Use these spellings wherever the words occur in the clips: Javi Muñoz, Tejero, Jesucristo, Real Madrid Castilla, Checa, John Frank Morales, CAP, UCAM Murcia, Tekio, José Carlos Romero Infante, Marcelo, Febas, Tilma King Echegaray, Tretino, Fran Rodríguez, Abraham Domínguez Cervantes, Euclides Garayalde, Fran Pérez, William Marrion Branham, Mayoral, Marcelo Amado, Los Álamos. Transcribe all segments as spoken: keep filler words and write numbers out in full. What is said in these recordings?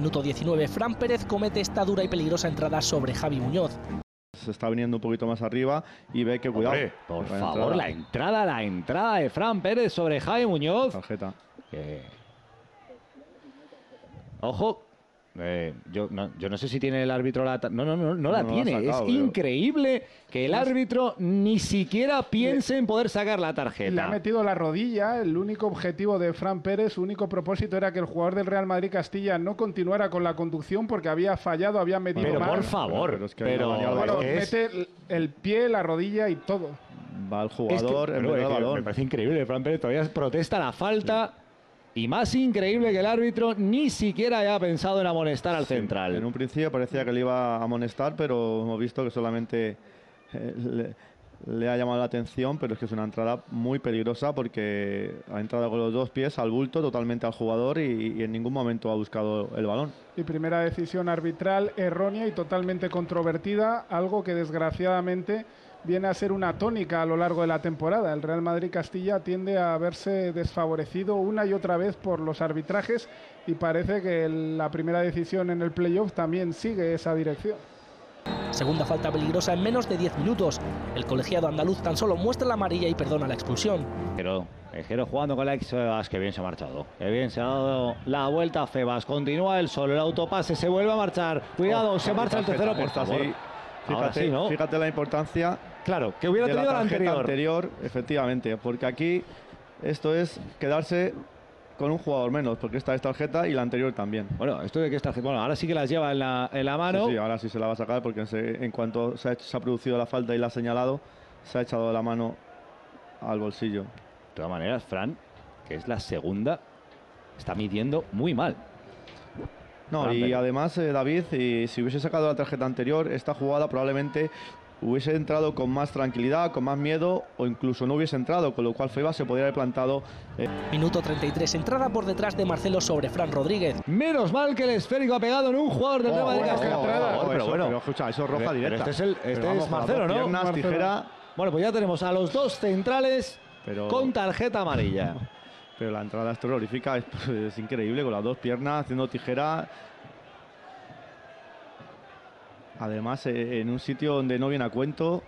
minuto diecinueve, Fran Pérez comete esta dura y peligrosa entrada sobre Javi Muñoz. Se está viniendo un poquito más arriba y ve que cuidado. Hombre, por la favor, entrada. la entrada, la entrada de Fran Pérez sobre Javi Muñoz. Tarjeta. Eh. Ojo. Eh, yo, no, yo no sé si tiene el árbitro la... No, no, no, no la no, no tiene. La sacado, es pero... increíble que el árbitro ni siquiera piense le, en poder sacar la tarjeta. Le ha metido la rodilla. El único objetivo de Fran Pérez, su único propósito era que el jugador del Real Madrid Castilla no continuara con la conducción porque había fallado, había metido pero mal. Por favor. Pero, pero, es que pero, pero, pero es... mete el pie, la rodilla y todo. Va el jugador, es que, en verdad, el balón. Me parece increíble. Fran Pérez todavía protesta la falta. Sí. Y más increíble que el árbitro ni siquiera haya pensado en amonestar al sí, central. En un principio parecía que le iba a amonestar, pero hemos visto que solamente eh, le, le ha llamado la atención, pero es que es una entrada muy peligrosa porque ha entrado con los dos pies al bulto totalmente al jugador y, y en ningún momento ha buscado el balón. Y primera decisión arbitral errónea y totalmente controvertida, algo que desgraciadamente viene a ser una tónica a lo largo de la temporada. El Real Madrid Castilla tiende a verse desfavorecido una y otra vez por los arbitrajes y parece que la primera decisión en el playoff también sigue esa dirección. Segunda falta peligrosa en menos de diez minutos. El colegiado andaluz tan solo muestra la amarilla y perdona la expulsión. Pero Tejero jugando con la ex Febas, que bien se ha marchado. Que bien se ha dado la vuelta a Febas. Continúa él solo, el autopase, se vuelve a marchar. Cuidado, oh, se marcha el tercero, por favor. Sí. Fíjate, sí, ¿no? Fíjate la importancia. Claro, que hubiera tenido la anterior. anterior. Efectivamente, porque aquí esto es quedarse con un jugador menos, porque esta es tarjeta y la anterior también. Bueno, esto de que esta, bueno, ahora sí que las lleva en la, en la mano. Sí, sí, ahora sí se la va a sacar porque se, en cuanto se ha, hecho, se ha producido la falta y la ha señalado, se ha echado la mano al bolsillo. De todas maneras, Fran, que es la segunda, está midiendo muy mal. No, y además, eh, David, y si hubiese sacado la tarjeta anterior, esta jugada probablemente hubiese entrado con más tranquilidad, con más miedo, o incluso no hubiese entrado, con lo cual Febas se podría haber plantado. Eh. Minuto treinta y tres, entrada por detrás de Marcelo sobre Fran Rodríguez. Menos mal que el esférico ha pegado en un jugador del Real Madrid Castilla. Pero bueno, pero, escucha, eso es roja pero, directa. Pero este es, el, este vamos, es Marcelo, ¿no? Piernas, Marcelo. Tijera. Bueno, pues ya tenemos a los dos centrales pero... con tarjeta amarilla. Pero la entrada es terrorífica, es, es increíble, con las dos piernas, haciendo tijera. Además, eh, en un sitio donde no viene a cuento,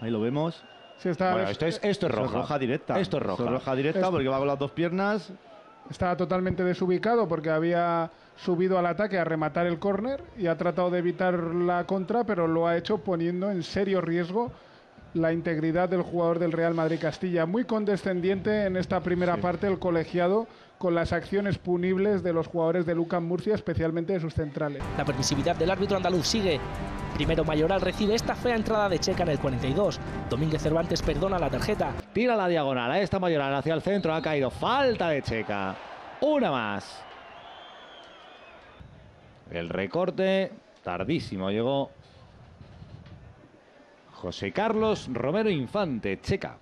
ahí lo vemos. Sí, está bueno, esto, es, esto es roja. Esto es roja directa. Esto es roja, esto es roja directa esto. Porque va con las dos piernas. Estaba totalmente desubicado porque había subido al ataque a rematar el córner y ha tratado de evitar la contra, pero lo ha hecho poniendo en serio riesgo la integridad del jugador del Real Madrid Castilla. Muy condescendiente en esta primera sí. parte el colegiado con las acciones punibles de los jugadores del UCAM Murcia, especialmente de sus centrales. La permisividad del árbitro andaluz sigue. Primero Mayoral recibe esta fea entrada de Checa en el cuarenta y dos. Domínguez Cervantes perdona la tarjeta. Tira la diagonal, ahí está Mayoral hacia el centro, ha caído. Falta de Checa. Una más. El recorte tardísimo llegó José Carlos Romero Infante, Checa.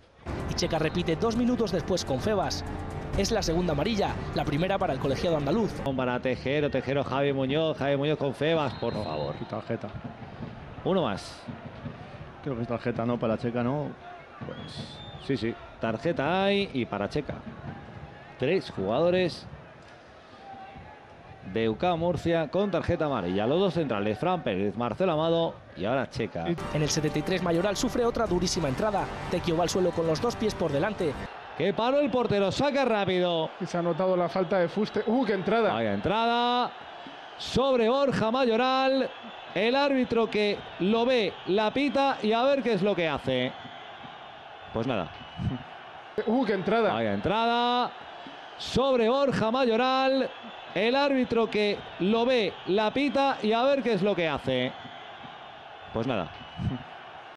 Y Checa repite dos minutos después con Febas. Es la segunda amarilla, la primera para el colegiado andaluz. Para Tejero, Tejero, Javi Muñoz, Javi Muñoz con Febas, por no, favor. Y tarjeta. Uno más. Creo que es tarjeta, no, para Checa, no. Pues sí, sí, tarjeta hay y para Checa. Tres jugadores de UCAM Murcia con tarjeta amarilla. Los dos centrales, Fran Pérez, Marcelo Amado y ahora Checa. En el setenta y tres Mayoral sufre otra durísima entrada. Tekio va al suelo con los dos pies por delante. Que paró el portero, saca rápido. Y se ha notado la falta de fuste. ¡Uh, qué entrada! Vaya entrada sobre Borja Mayoral. El árbitro que lo ve, la pita y a ver qué es lo que hace. Pues nada. ¡Uh, qué entrada! Vaya entrada sobre Borja Mayoral. El árbitro que lo ve, la pita y a ver qué es lo que hace. Pues nada.